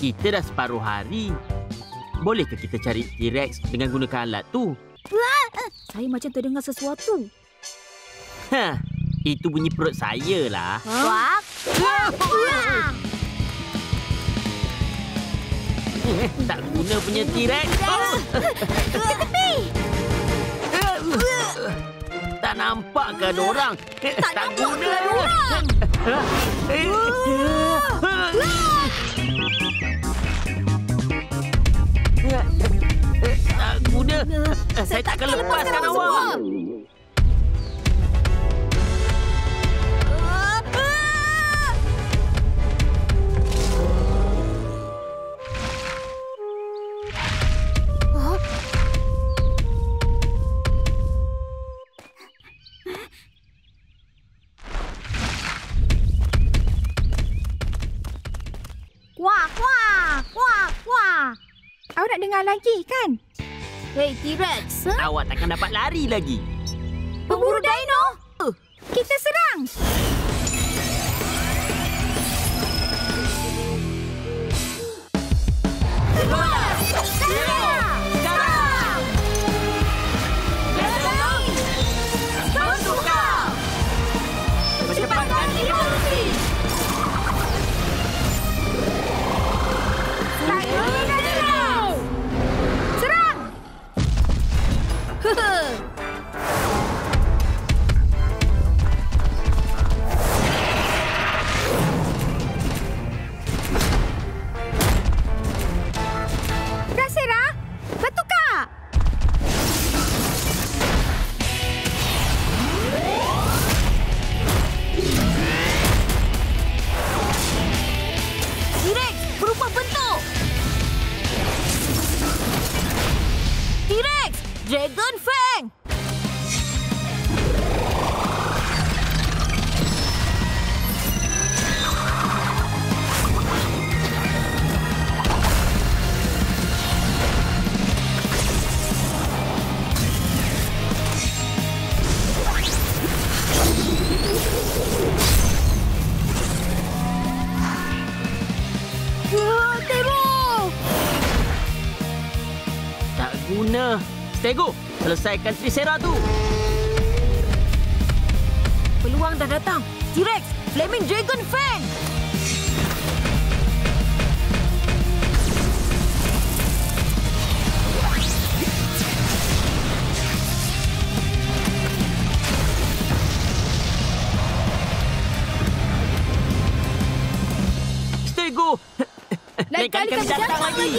Kita dah separuh hari. Bolehkah kita cari T-Rex dengan gunakan alat tu? Saya macam terdengar sesuatu. Hah, itu bunyi perut saya lah. Wak! Tak guna punya T-Rex. Ke tepi! Tak nampak ke ada orang? Tak guna ke orang? Tak guna. Saya takkan lepaskan awak. Awak nak dengar lagi, kan? Hei, T-Rex. Awak takkan dapat lari lagi. Pemburu dino? Kita serang. Semua! Serang! Serang! Serang! Kau suka! Percepatkan evolusi! Saya! Dragon Fang! Teruk! Tak guna! Stego, selesaikan Triceratops tu. Peluang dah datang. T-Rex, flaming Dragon Fang. Stego, lain kali kami datang lagi.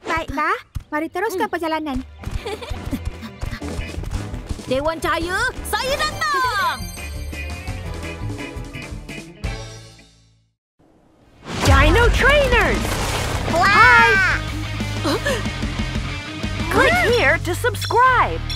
Baiklah, mari teruskan perjalanan. Dewan Cahaya, saya datang! Dino Trainers! Hi! Click here to subscribe.